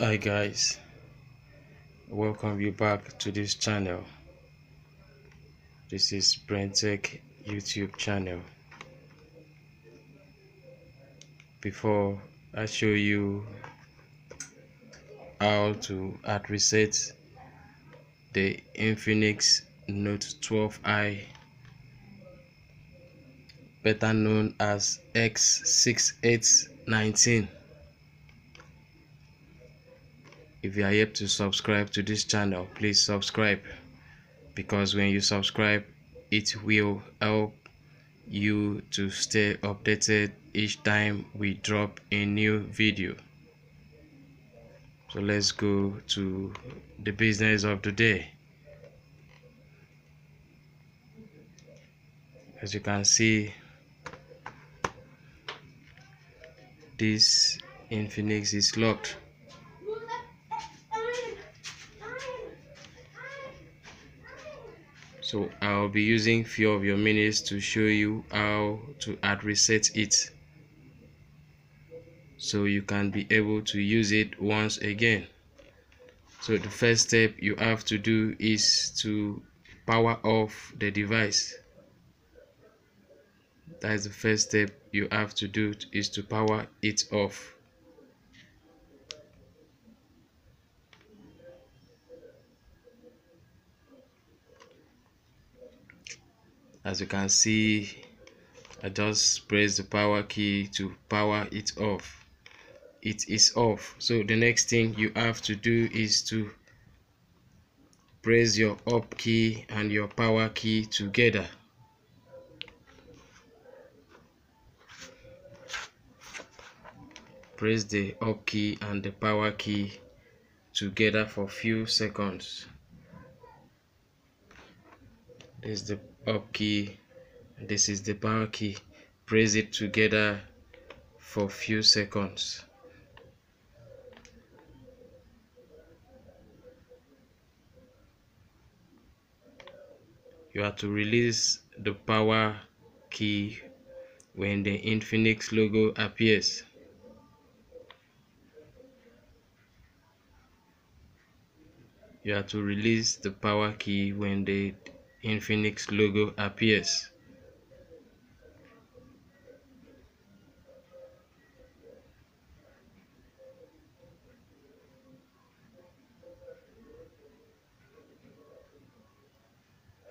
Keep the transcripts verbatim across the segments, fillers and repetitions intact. Hi guys, welcome you back to this channel. This is BrainTech YouTube channel. Before I show you how to hard reset the Infinix Note twelve i, better known as X six eight one nine. If you are yet to subscribe to this channel, please subscribe, because when you subscribe, it will help you to stay updated each time we drop a new video. So let's go to the business of the day. As you can see, this Infinix is locked. So I'll be using few of your minutes to show you how to hard reset it, so you can be able to use it once again. So the first step you have to do is to power off the device. That's the first step you have to do, is to power it off. As you can see, I just press the power key to power it off. It is off. So the next thing you have to do is to press your up key and your power key together. Press the up key and the power key together for few seconds. This is the up key, this is the power key. Press it together for few seconds. You have to release the power key when the Infinix logo appears. You have to release the power key when the Infinix logo appears.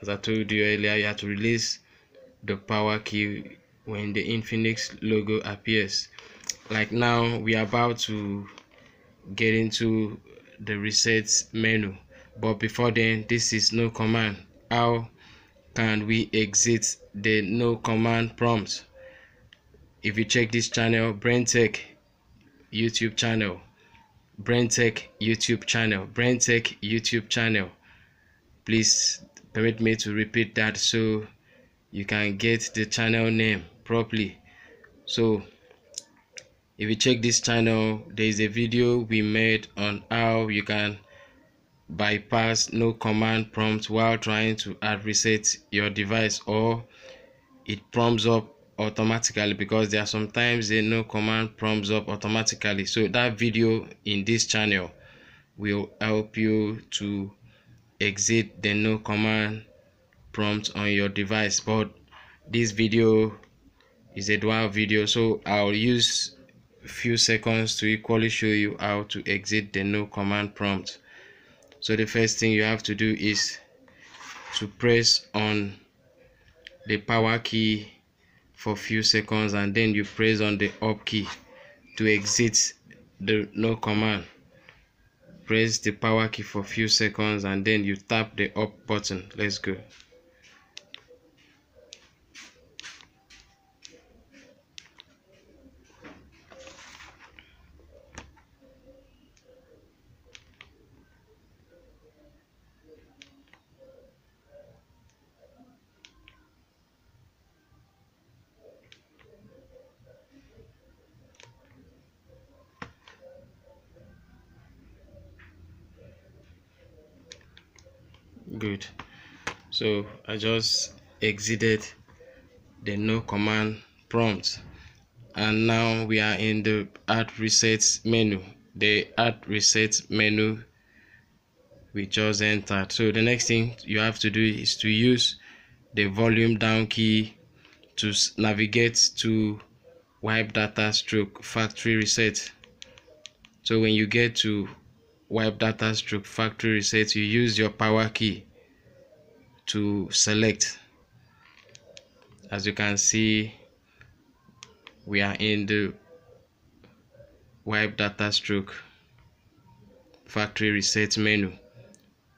As I told you earlier, you have to release the power key when the Infinix logo appears. Like now, we are about to get into the reset menu, but before then, this is no command. How can we exit the no command prompt? If you check this channel, BrainTech YouTube channel, BrainTech YouTube channel, BrainTech YouTube channel, please permit me to repeat that so you can get the channel name properly. So if you check this channel, there is a video we made on how you can bypass no command prompt while trying to hard reset your device, or it prompts up automatically, because there are sometimes a no command prompts up automatically. So that video in this channel will help you to exit the no command prompt on your device, but this video is a dual video, so I'll use few seconds to equally show you how to exit the no command prompt. So the first thing you have to do is to press on the power key for a few seconds, and then you press on the up key to exit the no command. Press the power key for a few seconds and then you tap the up button. Let's go. Good. So I just exited the no command prompt, and now we are in the hard reset menu. the add reset menu we just entered. So the next thing you have to do is to use the volume down key to navigate to wipe data stroke factory reset. So when you get to wipe data stroke factory reset, you use your power key to select. As you can see, we are in the wipe data stroke factory reset menu.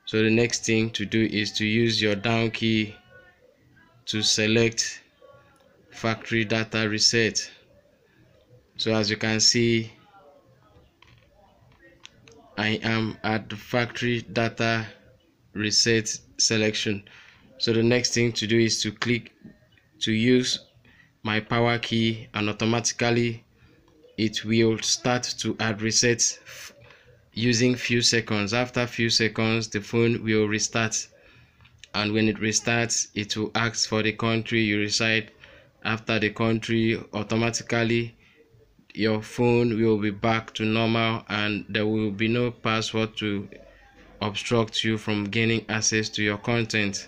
So the next thing to do is to use your down key to select factory data reset. So as you can see, I am at the factory data reset selection. So the next thing to do is to click to use my power key, and automatically it will start to add reset using few seconds. After few seconds, the phone will restart, and when it restarts, it will ask for the country you reside. After the country, automatically your phone will be back to normal, and there will be no password to obstruct you from gaining access to your content,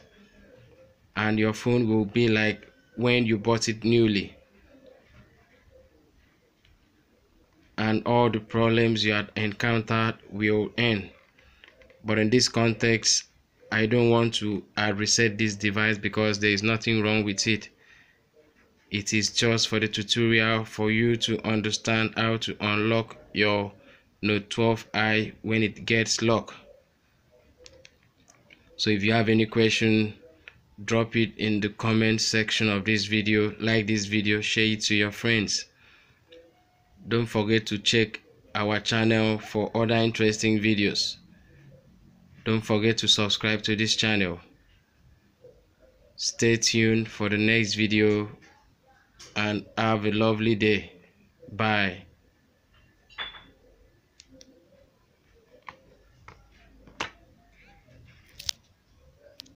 and your phone will be like when you bought it newly, and all the problems you had encountered will end. But in this context, I don't want to uh, reset this device because there is nothing wrong with it. It is just for the tutorial, for you to understand how to unlock your Note twelve i when it gets locked. So if you have any question, drop it in the comment section of this video. Like this video, share it to your friends. Don't forget to check our channel for other interesting videos. Don't forget to subscribe to this channel. Stay tuned for the next video and have a lovely day. Bye.